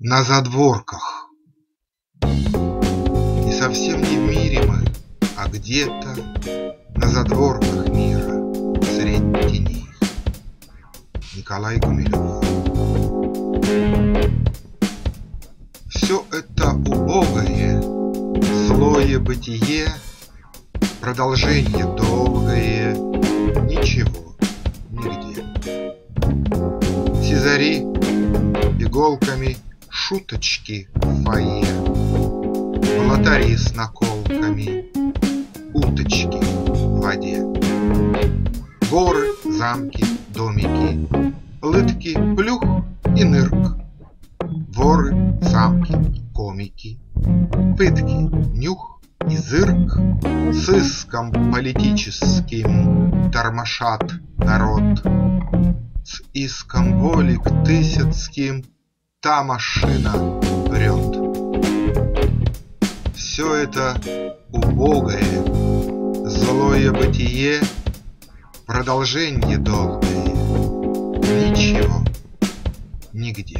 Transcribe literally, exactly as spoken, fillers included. на задворках. И совсем не в мире мы, а где-то на задворках мира, средь теней. Николай Гумилёв. Все это убогое, злое бытие, продолжение долгое, ничего, нигде. Сизари иголками шуточки в фойе, лотари с наколками, уточки в воде, горы, замки, домики, лытки, плюх и нырк, воры, самки, комики, пытки, нюх и зырк, сыском политическим тормошат народ, с иском воли к тысяцким та машина врет. Все это убогое, злое бытие, продолжение долгое, ничего, нигде.